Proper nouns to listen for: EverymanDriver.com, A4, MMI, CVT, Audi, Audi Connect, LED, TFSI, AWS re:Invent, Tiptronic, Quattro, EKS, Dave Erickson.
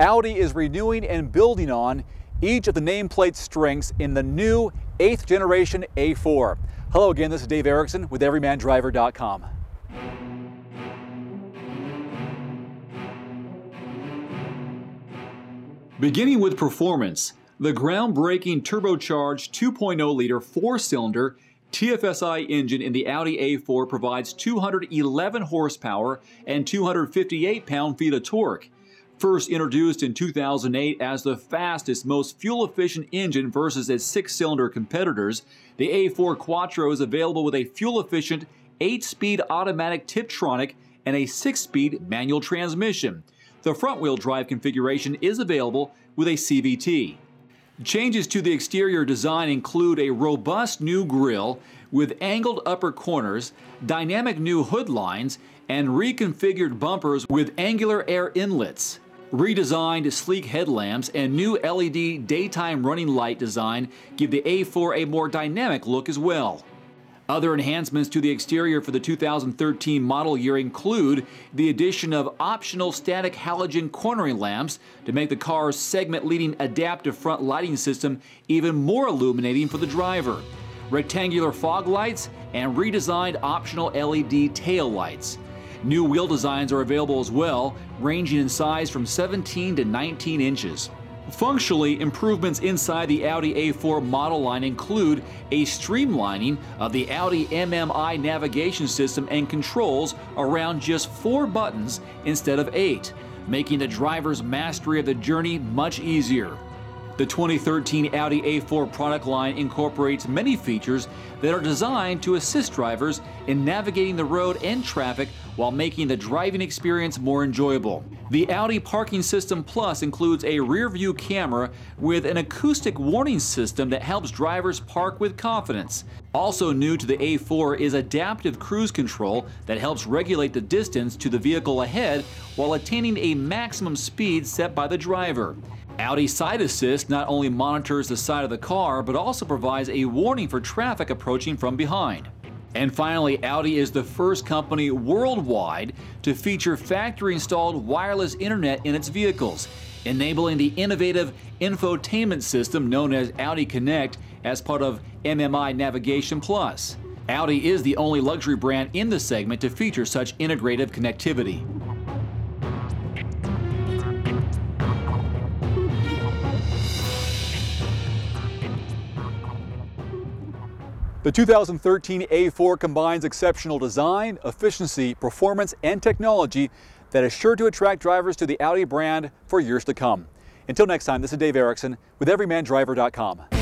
Audi is renewing and building on each of the nameplate strengths in the new 8th generation A4. Hello again, this is Dave Erickson with EverymanDriver.com. Beginning with performance, the groundbreaking turbocharged 2.0-liter four-cylinder TFSI engine in the Audi A4 provides 211 horsepower and 258 pound-feet of torque. First introduced in 2008 as the fastest, most fuel-efficient engine versus its six-cylinder competitors, the A4 Quattro is available with a fuel-efficient 8-speed automatic Tiptronic and a 6-speed manual transmission. The front-wheel drive configuration is available with a CVT. Changes to the exterior design include a robust new grille with angled upper corners, dynamic new hood lines, and reconfigured bumpers with angular air inlets. Redesigned sleek headlamps and new LED daytime running light design give the A4 a more dynamic look as well. Other enhancements to the exterior for the 2013 model year include the addition of optional static halogen cornering lamps to make the car's segment-leading adaptive front lighting system even more illuminating for the driver, rectangular fog lights, and redesigned optional LED tail lights. New wheel designs are available as well, ranging in size from 17 to 19 inches. Functionally, improvements inside the Audi A4 model line include a streamlining of the Audi MMI navigation system and controls around just 4 buttons instead of 8, making the driver's mastery of the journey much easier. The 2013 Audi A4 product line incorporates many features that are designed to assist drivers in navigating the road and traffic while making the driving experience more enjoyable. The Audi Parking System Plus includes a rear-view camera with an acoustic warning system that helps drivers park with confidence. Also new to the A4 is adaptive cruise control that helps regulate the distance to the vehicle ahead while attaining a maximum speed set by the driver. Audi Side Assist not only monitors the side of the car, but also provides a warning for traffic approaching from behind. And finally, Audi is the first company worldwide to feature factory-installed wireless internet in its vehicles, enabling the innovative infotainment system known as Audi Connect as part of MMI Navigation Plus. Audi is the only luxury brand in the segment to feature such integrative connectivity. The 2013 A4 combines exceptional design, efficiency, performance, and technology that is sure to attract drivers to the Audi brand for years to come. Until next time, this is Dave Erickson with EverymanDriver.com.